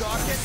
God can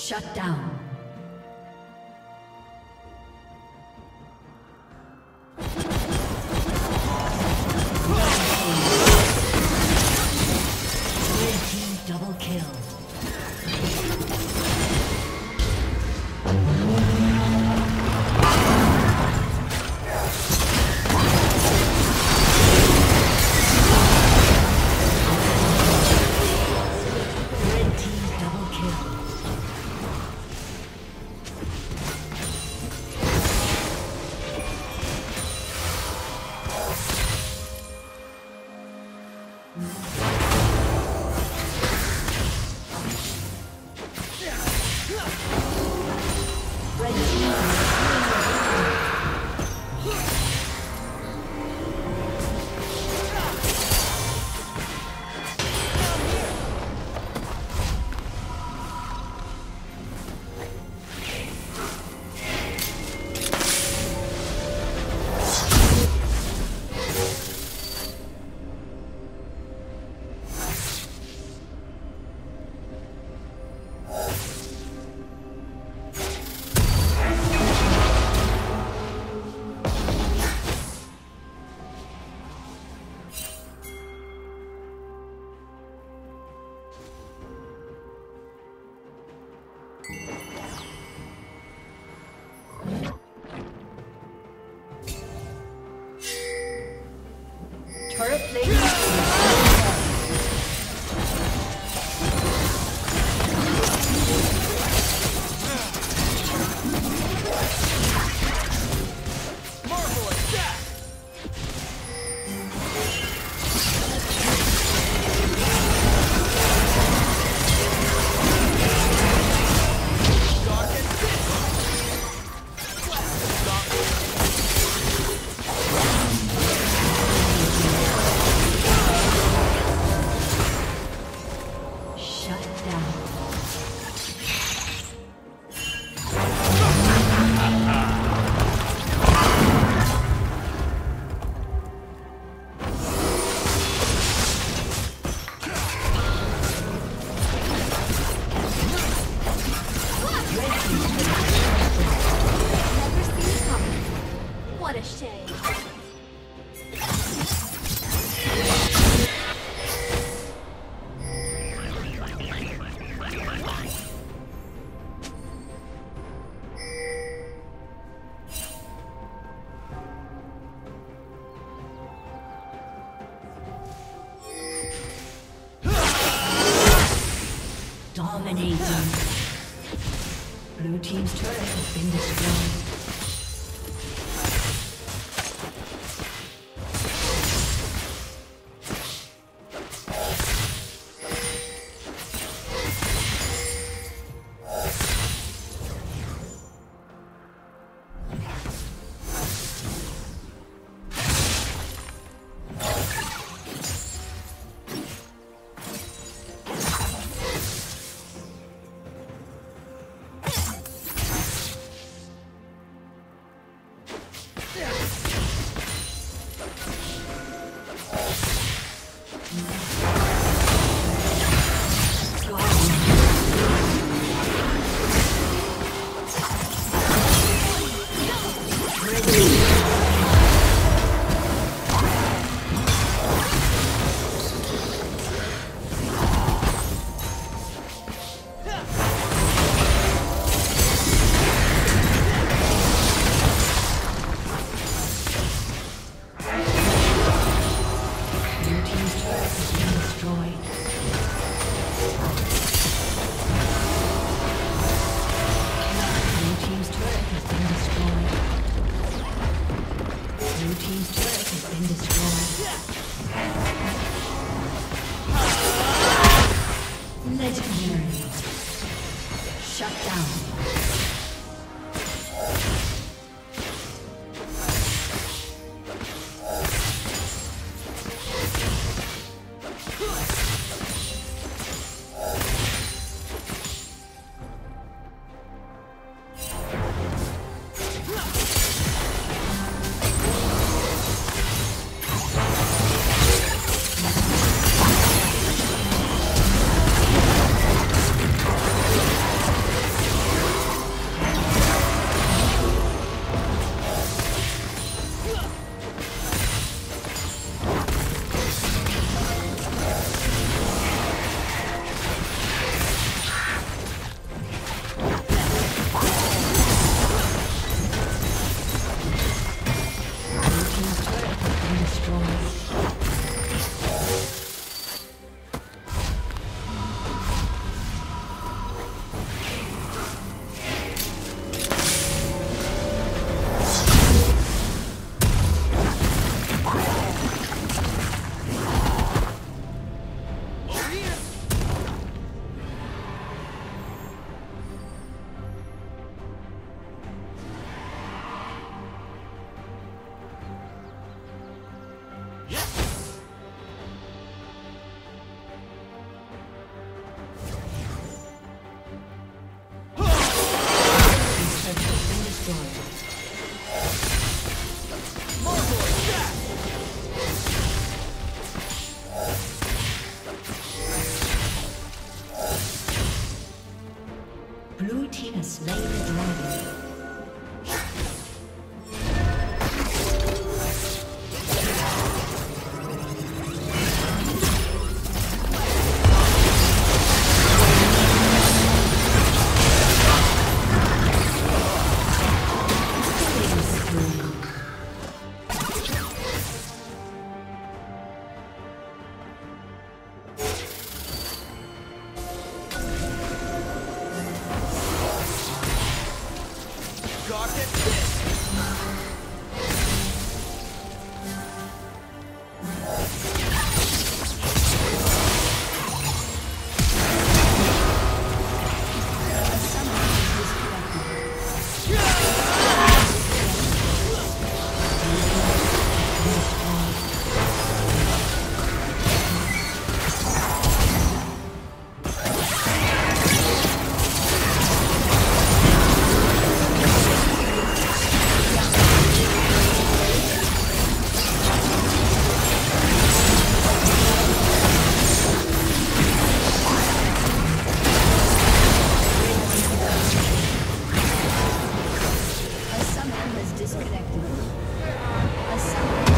shut down. Dominating. Blue team's turret has been destroyed. Disconnected.